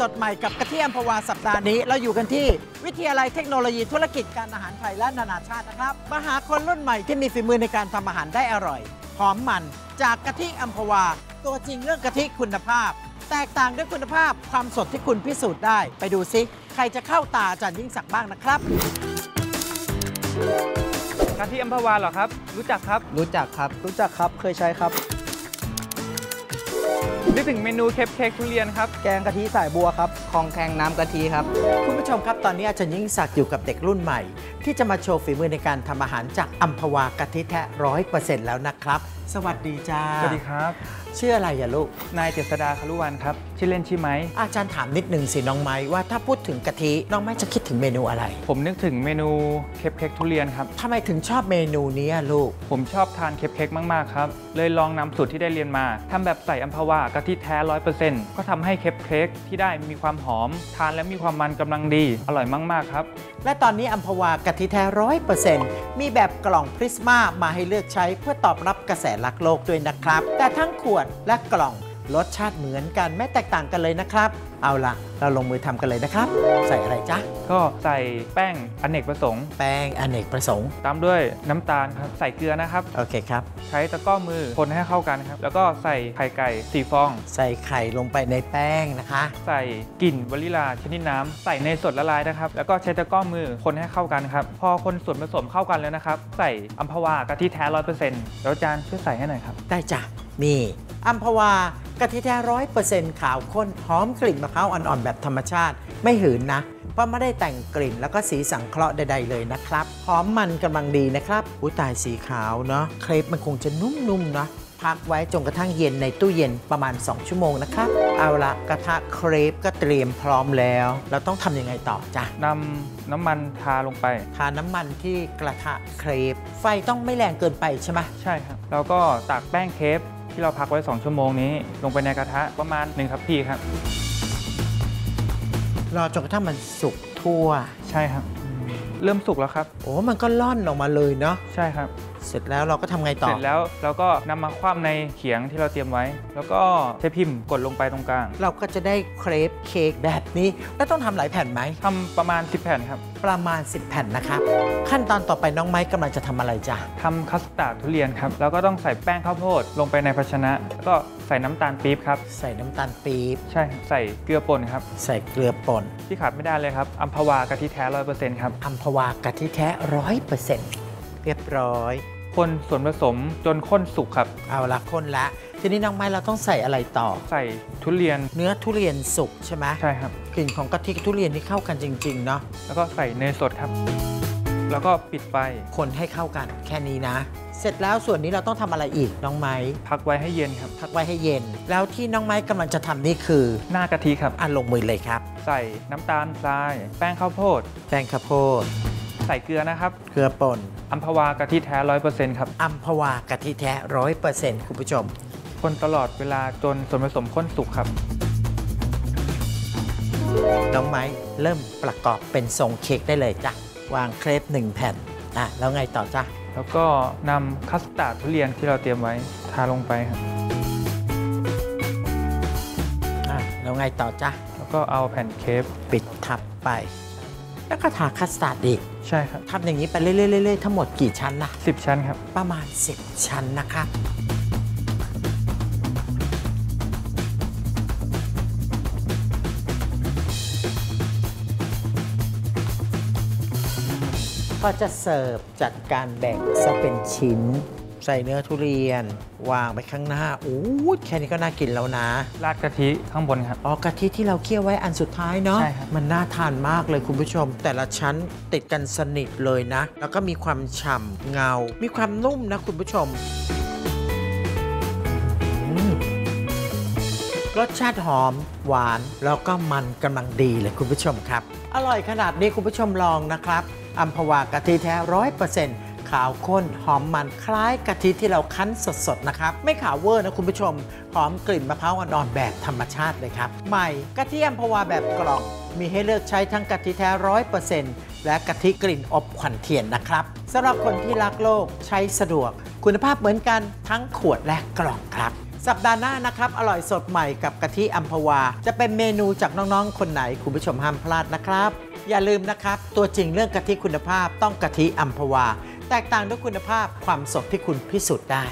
สดใหม่กับกระเทียมพวาสัปดาห์นี้เราอยู่กันที่วิทยาลัยเทคโนโลยีธุรกิจการอาหารไทยและนานาชาตินะครับมาหาคนรุ่นใหม่ที่มีฝีมือในการทำอาหารได้อร่อยหอมมันจากกะทิอัมพวาตัวจริงเรื่องกะทิคุณภาพแตกต่างด้วยคุณภาพความสดที่คุณพิสูจน์ได้ไปดูซิใครจะเข้าตาอาจารย์ยิ่งศักดิ์บ้างนะครับกะทิอัมพวาเหรอครับรู้จักครับรู้จักครับรู้จักครับเคยใช้ครับนึกถึงเมนูเค้กทุเรียนครับแกงกะทิสายบัวครับคองแคงน้ำกะทิครับคุณผู้ชมครับตอนนี้อาจารย์ยิ่งศักดิ์อยู่กับเด็กรุ่นใหม่ที่จะมาโชว์ฝีมือในการทำอาหารจากอัมพวากะทิแท้ 100% แล้วนะครับสวัสดีจ้าสวัสดีครับชื่ออะไรอย่าลูกนายเจษฎาคลุวันครับชื่อเล่นชื่อไม้อาจารย์ถามนิดหนึ่งสิน้องไม้ว่าถ้าพูดถึงกะทิน้องไม้จะคิดถึงเมนูอะไรผมนึกถึงเมนูเค้กทุเรียนครับทำไมถึงชอบเมนูนี้ลูกผมชอบทานเค้กมากๆครับเลยลองนำสูตรที่ได้เรียนมาทำแบบใส่อัมพวากะทิแท้ 100% ก็ทำให้เค้กที่ได้มีความหอมทานและมีความมันกำลังดีอร่อยมากๆครับและตอนนี้อัมพวากะทิแท้ 100% มีแบบกล่องพริสมามาให้เลือกใช้เพื่อตอบรับกระแสรักโลกด้วยนะครับแต่ทั้งขวดและกล่องรสชาติเหมือนกันไม่แตกต่างกันเลยนะครับเอาล่ะเราลงมือทำกันเลยนะครับใส่อะไรจ๊ะก็ใส่แป้งอเนกประสงค์ตามด้วยน้ำตาลครับใส่เกลือนะครับโอเคครับใช้ตะกร้อมือคนให้เข้ากันครับแล้วก็ใส่ไข่ไก่4ฟองใส่ไข่ลงไปในแป้งนะคะใส่กลิ่นวานิลาชนิดน้ำใส่เนยสดละลายนะครับแล้วก็ใช้ตะกร้อมือคนให้เข้ากันครับพอคนส่วนผสมเข้ากันแล้วนะครับใส่อัมพวากะทิแท้ 100% แล้วจานช่วยใส่ให้หน่อยครับได้จ้ะนี่อัมพวากะทิแท้ 100% ขาวข้นหอมกลิ่นมะพร้าวอ่อนๆแบบธรรมชาติไม่หืนนะเพราะไม่ได้แต่งกลิ่นแล้วก็สีสังเคราะห์ใดๆเลยนะครับหอมมันกำลังดีนะครับอุ้ยตายสีขาวเนาะเครปมันคงจะนุ่มๆนะพักไว้จนกระทั่งเย็นในตู้เย็นประมาณ2ชั่วโมงนะครับเอาละกระทะเครปก็เตรียมพร้อมแล้วเราต้องทำยังไงต่อจ้ะนำน้ำมันทาลงไปทาน้ำมันที่กระทะเครปไฟต้องไม่แรงเกินไปใช่ไหมใช่ครับแล้วก็ตักแป้งเครปที่เราพักไว้2ชั่วโมงนี้ลงไปในกระทะประมาณ1ทัพพีครับรอจนกระทั่งมันสุกทั่วใช่ครับเริ่มสุกแล้วครับโอ้มันก็ล่อนออกมาเลยเนาะใช่ครับเสร็จแล้วเราก็ทำไงต่อเสร็จแล้วเราก็นำมาคว่ำในเขียงที่เราเตรียมไว้แล้วก็ใช้พิมพ์กดลงไปตรงกลางเราก็จะได้เครปเค้กแบบนี้แล้วต้องทำหลายแผ่นไหมทำประมาณ10แผ่นครับประมาณ10แผ่นนะครับขั้นตอนต่อไปน้องไม้กำลังจะทำอะไรจ้ะทำคัสตาร์ดทุเรียนครับแล้วก็ต้องใส่แป้งข้าวโพดลงไปในภาชนะแล้วก็ใส่น้ำตาลปี๊บครับใส่น้ำตาลปี๊บใช่ใส่เกลือป่นครับใส่เกลือป่นที่ขาดไม่ได้เลยครับอัมพวากะทิแท้ 100% ครับอัมพวากะทิแท้ 100% เรียบร้อยคนส่วนผสมจนข้นสุกครับเอาละข้นละทีนี้น้องไม้เราต้องใส่อะไรต่อใส่ทุเรียนเนื้อทุเรียนสุกใช่ไหมใช่ครับกลิ่นของกะทิทุเรียนที่เข้ากันจริงๆเนาะแล้วก็ใส่เนยสดครับแล้วก็ปิดไฟคนให้เข้ากันแค่นี้นะเสร็จแล้วส่วนนี้เราต้องทำอะไรอีกน้องไม้พักไว้ให้เย็นครับพักไว้ให้เย็นแล้วที่น้องไม้กำลังจะทำนี่คือหน้ากะทิครับลงมือเลยครับใส่น้ำตาลทรายแป้งข้าวโพดใส่เกลือนะครับเกลือป่นอัมพวากะทิแท้ 100% ครับอัมพวากะทิแท้ 100% คุณผู้ชมคนตลอดเวลาจนส่วนผสมข้นสุกครับน้องไม้เริ่มประกอบเป็นทรงเค้กได้เลยจ้ะวางเครป1แผ่นแล้วไงต่อจ้ะแล้วก็นำคัสตาร์ดทุเรียนที่เราเตรียมไว้ทาลงไปครับแล้วไงต่อจ้ะแล้วก็เอาแผ่นเค้กปิดทับไปแล้วก็ทาคัสตาร์ดอีกใช่ครับทำอย่างนี้ไปเรื่อยๆทั้งหมดกี่ชั้นล่ะ10ชั้นครับประมาณ10ชั้นนะคะก็จะเสิร์ฟจัดการแบ่งซะเป็นชิ้นใส่เนื้อทุเรียนวางไปข้างหน้าอู้แค่นี้ก็น่ากินแล้วนะราดกะทิข้างบนครับอ๋อกะทิที่เราเคี่ยวไว้อันสุดท้ายเนาะมันน่าทานมากเลยคุณผู้ชมแต่ละชั้นติดกันสนิทเลยนะแล้วก็มีความฉ่ำเงามีความนุ่มนะคุณผู้ชมรสชาติหอมหวานแล้วก็มันกำลังดีเลยคุณผู้ชมครับอร่อยขนาดนี้คุณผู้ชมลองนะครับอัมพวากะทิแท้ 100% ขาวข้นหอมมันคล้ายกะทิที่เราคั้นสดๆนะครับไม่ขาวเวอร์นะคุณผู้ชมหอมกลิ่นมะพร้าวอ่อนๆแบบธรรมชาติเลยครับใหม่กะทิอัมพวาแบบกล่องมีให้เลือกใช้ทั้งกะทิแท้ 100% และกะทิกลิ่นอบขวัญเทียนนะครับสำหรับคนที่รักโลกใช้สะดวกคุณภาพเหมือนกันทั้งขวดและกล่องครับ สัปดาห์หน้านะครับอร่อยสดใหม่กับกะทิอัมพวาจะเป็นเมนูจากน้องๆคนไหนคุณผู้ชมห้ามพลาดนะครับอย่าลืมนะครับตัวจริงเรื่องกะทิคุณภาพต้องกะทิอัมพวาแตกต่างด้วยคุณภาพความสดที่คุณพิสูจน์ได้